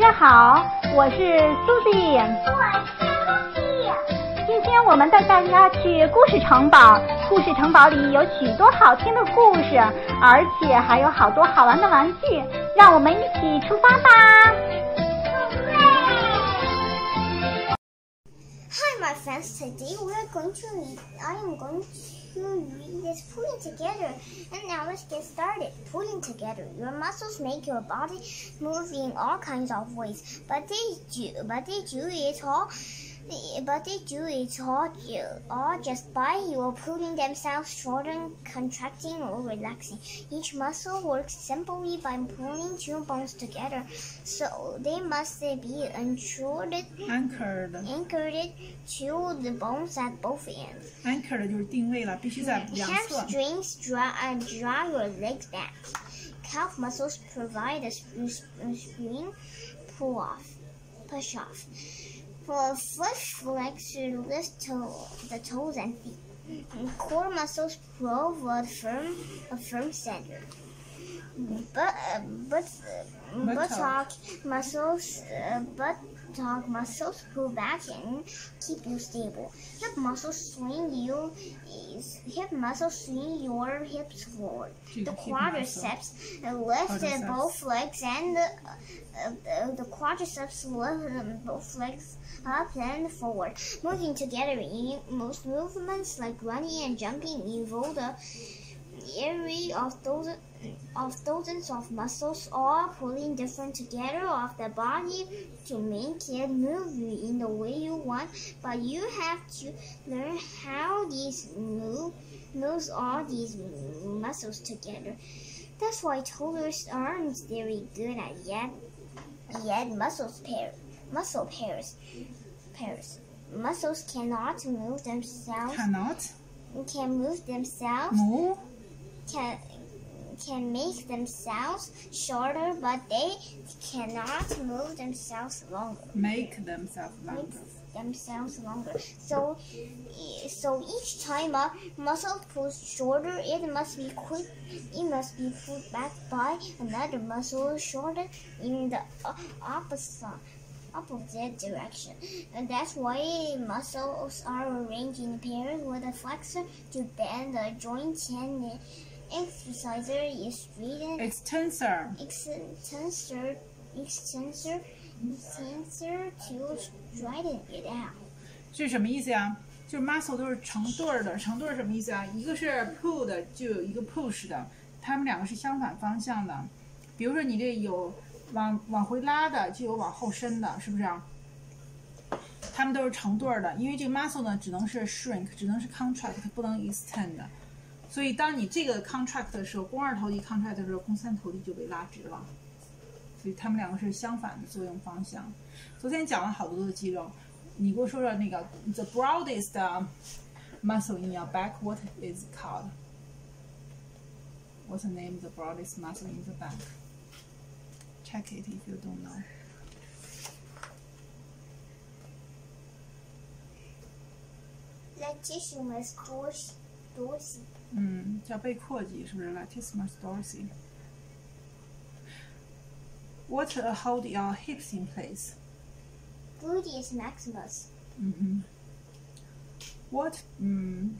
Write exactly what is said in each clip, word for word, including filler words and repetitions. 家好，我是苏西，我是露西。今天我们带大家去故事城堡，故事城堡里有许多好听的故事，而且还有好多好玩的玩具，让我们一起出发吧！Hi my friends, today we're going to read, I am going to read this pulling together, and now let's get started. Pulling together, your muscles make your body move in all kinds of ways, but they do, but they do it all, but they do it all, all just by your pulling themselves shorter, contracting or relaxing. Each muscle works simply by pulling two bones together, so they must be anchored, anchored, anchored to the bones at both ends. Anchored 就是定位了，必须在两侧。Hamstrings draw and draw your legs back. Calf muscles provide a spring pull off, push off. For foot flex, lift toe, the toes and feet. And core muscles prove a firm, a firm center. But, uh, but, uh, buttock muscles, uh, buttock muscles pull back and keep you stable. Hip muscles swing you, hip muscles swing your hips forward. The quadriceps lift both legs and uh, uh, the quadriceps lift both legs up and forward. Moving together in most movements like running and jumping involve the area of thousands of thousands of muscles all pulling different together of the body to make it move in the way you want, but you have to learn how these move moves all these muscles together. That's why toddlers aren't very good at yet yet muscles pair muscle pairs pairs muscles cannot move themselves cannot can move themselves move. Can, can make themselves shorter, but they cannot move themselves longer. Make themselves longer. Make themselves longer. So, so each time a muscle pulls shorter, it must be quick. It must be pulled back by another muscle shorter in the opposite. opposite direction, and that's why muscles are arranged in pairs with a flexor to bend the joint, and the exerciser is straightened. Extensor. Extensor. Extensor. Extensor to straighten it out. 是什么意思呀？就是 muscle 都是成对儿的，成对儿什么意思啊？一个是 pull 的，就有一个 push 的，它们两个是相反方向的。比如说你这有。往往回拉的就有往后伸的，是不是啊？它们都是成对儿的，因为这个 muscle 呢只能是 shrink， 只能是 contract， 不能 extend 的。所以当你这个 contract 的时候，肱二头肌 contract 的时候，肱三头肌就被拉直了。所以它们两个是相反的作用方向。昨天讲了好多的肌肉，你给我说说那个 the broadest muscle in your back, what is called? What's the name of the broadest muscle in the back? Check it if you don't know. Latissimus dorsi. 嗯，叫背阔肌是不是 ？Latissimus dorsi. What hold your hips in place? Gluteus maximus. 嗯嗯。What 嗯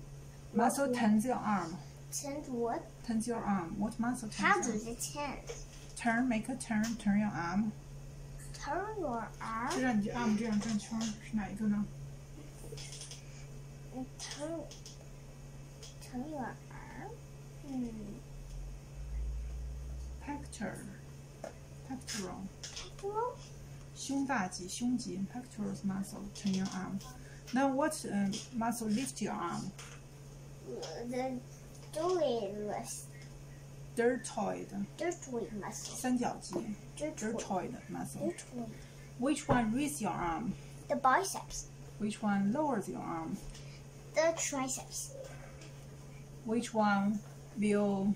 muscle turns your arm? Turns what? Turns your arm. What muscle turns? How does it turn? Turn, make a turn, turn your arm. Turn your arm. 就让你的 arm 这样转圈，是哪一个呢 ？Turn, turn your arm. 嗯。Pectoral, pectoral. Pectoral. 胸大肌，胸肌 pectoral muscle. Turn your arm. Now what um, muscle lift your arm? The deltoid lifts. Deltoid. Deltoid muscle. 三角肌 Deltoid muscle. Which one raises your arm? The biceps. Which one lowers your arm? The triceps. Which one will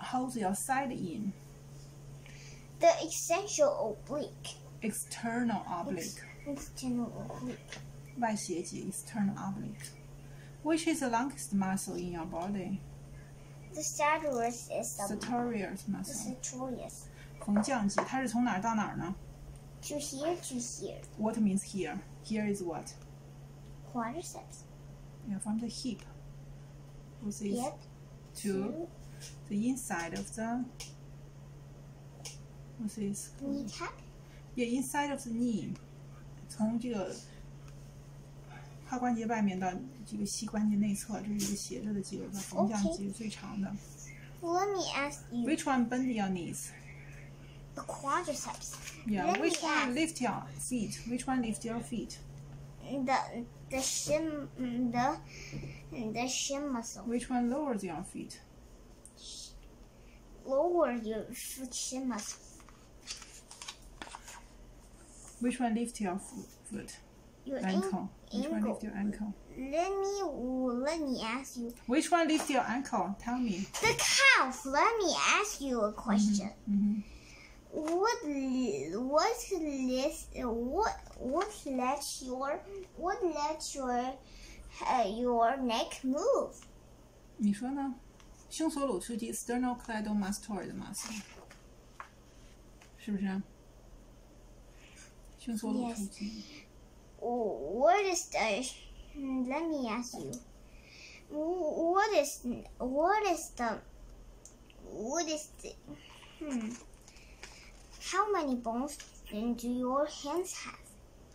hold your side in? The external oblique. External oblique. External oblique. 外斜肌 external oblique. Which is the longest muscle in your body? The sartorius is the sartorius muscle. The sartorius. 横降级，它是从哪儿到哪儿呢 ？To here, to here. What means here? Here is what? Quadriceps. Yeah, from the hip. This is yep. to, to the inside of the. This is. Knee tap. Yeah, inside of the knee. 从这个髋关节外面到这个膝关节内侧，这是一个斜着的肌肉，它横降级是最长的。Let me ask you. Which one bend your knees? The quadriceps. Yeah. Let which one lift your feet? Which one lift your feet? The the shin the the shin muscle. Which one lowers your feet? Lower your shin muscle. Which one lifts your foot? Your ankle. Which one lifts your ankle? Let me let me ask you. Which one lifts your ankle? Tell me. The calf. Let me ask you a question. Mm-hmm. What what lifts what what lets your what lets your uh, your neck move? 你说呢？胸锁乳突肌 （external clitomastoid muscle） 是不是？ Yes. What is the? Let me ask you. What is what is the? What is the? Hmm. How many bones do your hands have?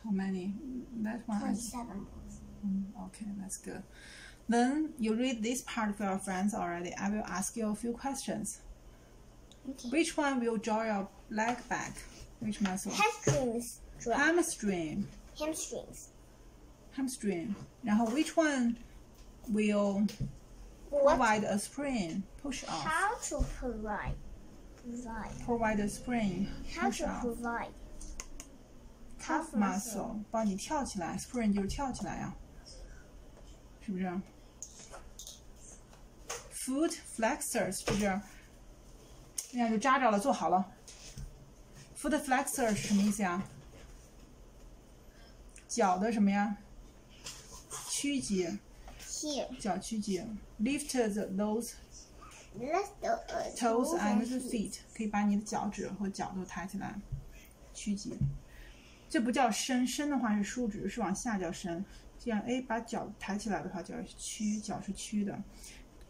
How many? That one. Twenty-seven bones. Mm, okay, that's good. Then you read this part for your friends already. I will ask you a few questions. Okay. Which one will draw your leg back? Which muscle? Hamstrings. Hamstring. Hamstrings. Hamstring. And which one will what? provide a spring? Push off. How to provide? Provide. Provide a spring. How push to off. provide? Calf muscle. 帮你跳起来 ，spring 就是跳起来呀、啊，是不是 ？Foot flexors 就是那样就扎着了，坐好了。Foot flexors 什么意思呀？ 脚的什么呀？屈肌。Here. 脚屈肌。Lift the those toes and the feet， 可以把你的脚趾和脚都抬起来。屈肌。这不叫伸，伸的话是竖直，是往下叫伸。这样，哎，把脚抬起来的话叫屈，脚是屈的。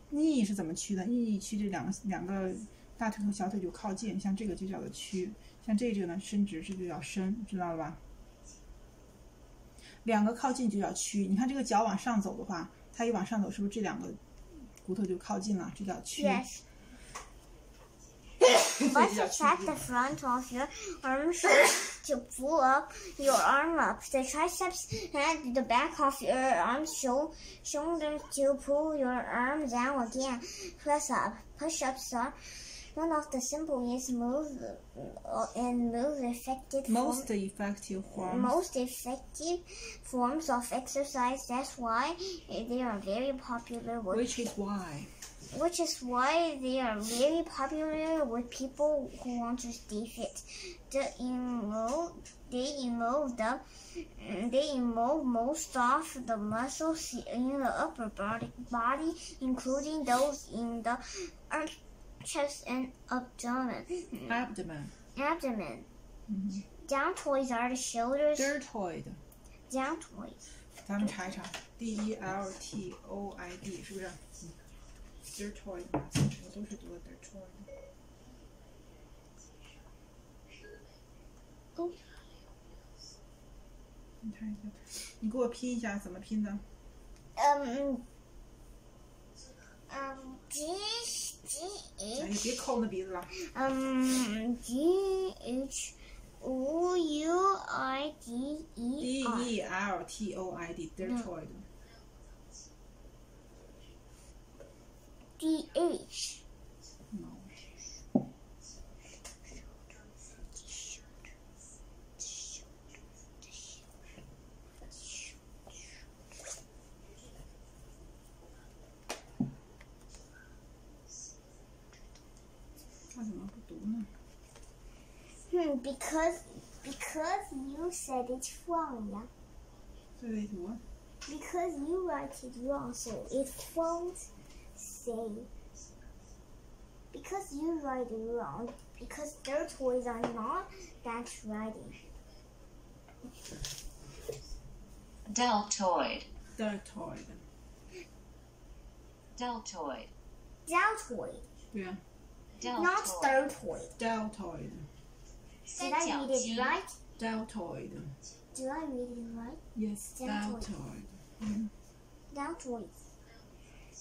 逆是怎么屈的？逆屈这两个两个大腿和小腿就靠近，像这个就叫做屈，像这个呢伸直，这就叫伸，知道了吧？ 两个靠近就叫屈，你看这个脚往上走的话，它一往上走，是不是这两个骨头就靠近了？这叫屈。Yes. But you tap the front of your arms to pull up your arm up. The triceps and the back of your arms shoulder to pull your arm down again. Press up. Push-ups are one of the simplest moves and most effective most form, effective forms most effective forms of exercise. That's why they are very popular. With which is why. Which is why they are very popular with people who want to stay fit. The involve they involve the they involve most of the muscles in the upper body, body including those in the um, chest and abdomen. Abdomen. Abdomen. Mm-hmm. Deltoids are the shoulders. Deltoid. Deltoid. 咱们查一查 ，D E L T O I D 是不是？嗯 Deltoid， 我都是读的 deltoid。哦。你看一下，你给我拼一下怎么拼的？嗯。 嗯 ，G G H， 哎呀，别抠那鼻子了。嗯 ，G H O U I D E R。D E L T O I D，deltoid。D H。No。Hmm, because because you said it's wrong, yeah. So it what? Because you write it wrong, so it won't say because you write it wrong, because deltoids are not that writing. Deltoid. Deltoid. Deltoid. Deltoid. Yeah. Deltoid. Not deltoid. Deltoid. Did I read it right? Deltoid. Did I read it right? Yes, deltoid. Deltoid. Mm. Deltoid.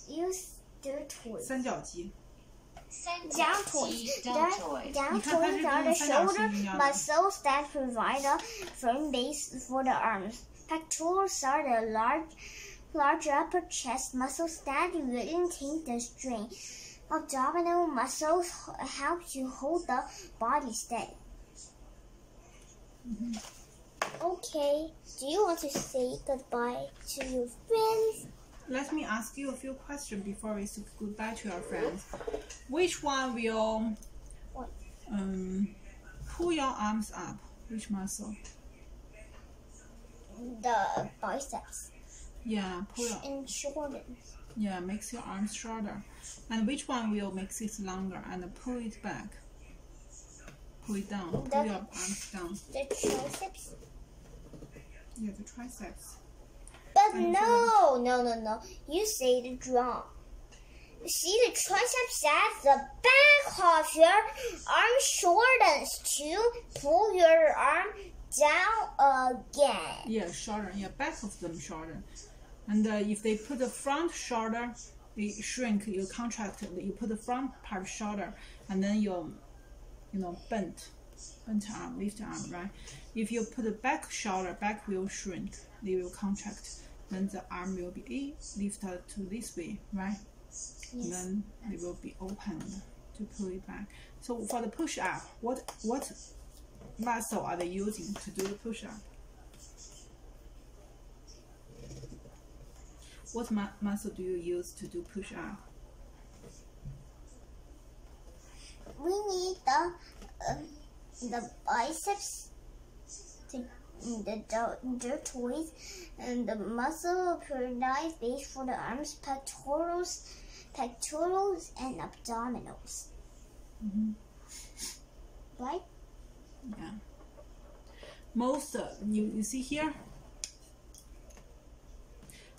Use deltoid. 三角肌. Deltoid. Deltoid. Deltoids are the shoulder muscles that provide a firm base for the arms. Pectorals are the large, large upper chest muscles that retain the strain. Abdominal muscles help you hold the body steady. Mm-hmm. Okay, do you want to say goodbye to your friends? Let me ask you a few questions before we say goodbye to our friends. Which one will um, pull your arms up? Which muscle? The biceps. Yeah, pull your and shorter. Yeah, makes your arms shorter. And which one will make it longer and pull it back? Pull it down. Pull the, your arms down. The triceps. Yeah, the triceps. But and no, no, no, no. You say the drum. See, the triceps at the back of your arm shortens to pull your arm down again. Yeah, shorter. Yeah, back of them shorter. And uh, if they put the front shoulder, they shrink. You contract. You put the front part shorter, and then you. You know, bent, bent arm, lift arm, right? If you put the back shoulder, back will shrink, they will contract, then the arm will be lifted to this way, right? Yes. And then they will be opened to pull it back. So for the push up, what what muscle are they using to do the push up? What mu muscle do you use to do push up? We need the uh, the biceps, the the deltoids, and the muscle provide base for the arms, pectorals, pectorals and abdominals. Mm-hmm. Right? Yeah. Most uh, you you see here.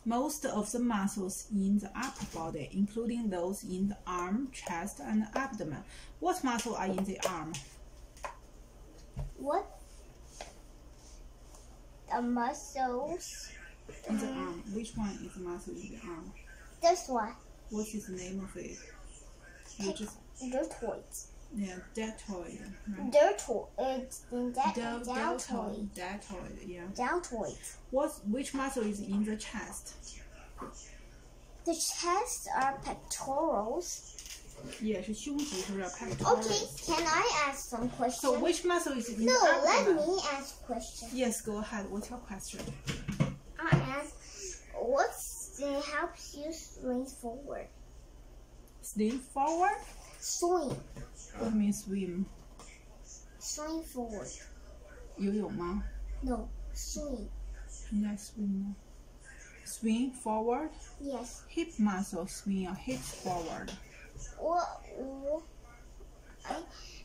Most of the muscles in the upper body, including those in the arm, chest, and abdomen. What muscles are in the arm? What? The muscles? In the arm. Which one is the muscle in the arm? This one. What is the name of it? Just... Deltoids. Yeah, deltoid. Right? Deltoid. Deltoid. Deltoid. Deltoid. Yeah. Deltoid. What? Which muscle is in the chest? The chest are pectorals. Yeah, it's pectorals. Okay, can I ask some questions? So which muscle is in no, the abdomen? No, let me ask questions. Yes, go ahead. What's your question? I ask, what helps you swing forward? Swing forward. Swing. What means swim? Swing forward. 游泳吗? No, swing. Yeah, swim. Swing forward? Yes. Hip muscle, swing your hips forward. What, what,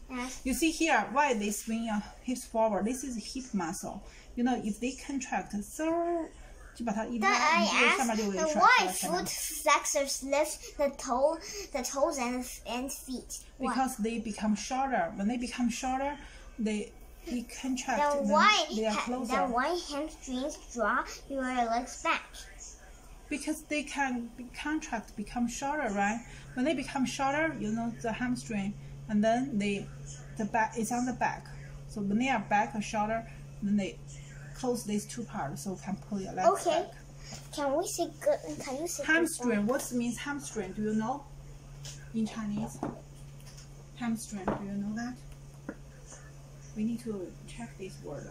I you see here why they swing your hips forward. This is hip muscle. You know, if they contract, so. Then I asked the why foot flexors lift the toe, the toes and and feet. Why? Because they become shorter. When they become shorter, they, they contract. Then why they are closer. Then why hamstrings draw your legs back? Because they can be contract, become shorter, right? When they become shorter, you know the hamstring, and then they, the back is on the back. So when they are back or shorter, then they. Close these two parts so we can pull your legs okay. back. Can we say good? Can you say hamstring? Good? What means hamstring? Do you know in Chinese? Hamstring. Do you know that? We need to check this word.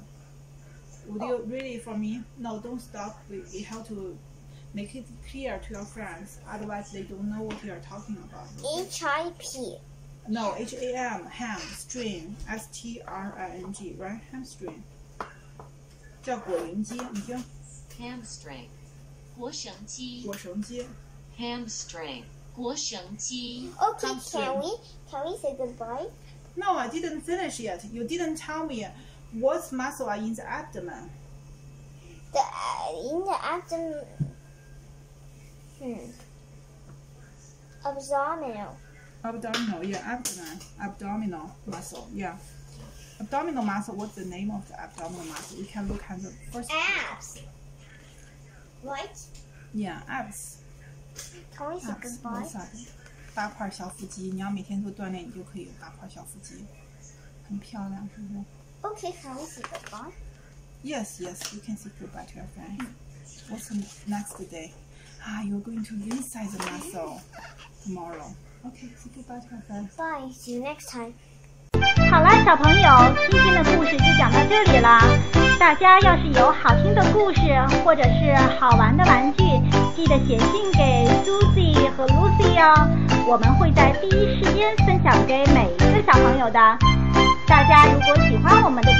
Would oh. you really for me? No, don't stop. We, we have to make it clear to your friends, otherwise they don't know what you are talking about. H I P. No, H A M. Hamstring. S T R I N G. Right? Hamstring. 叫果蝇肌，你听。Hamstring， 果绳肌。果绳肌。Hamstring，腘绳肌. Okay, can we can we say goodbye? No, I didn't finish yet. You didn't tell me what muscles are in the abdomen. The uh, in the abdomen. Hmm. Abdominal. Abdominal, yeah, abdomen, abdominal muscle, yeah. Abdominal muscle. What's the name of the abdominal muscle? We can look at the first. Abs. Right. Yeah, abs. Can we say goodbye? 八块小腹肌，你要每天做锻炼，你就可以有八块小腹肌，很漂亮，是不是 ？Okay, can we say goodbye? Yes, yes, you can say goodbye to your friend. What's the next day? Ah, you're going to resize the muscle tomorrow. Okay, say goodbye to your friend. Bye, see you next time. 好啦，小朋友，今天的故事就讲到这里啦。大家要是有好听的故事或者是好玩的玩具，记得写信给 Susie 和 Lucy 哦，我们会在第一时间分享给每一个小朋友的。大家如果喜欢我们的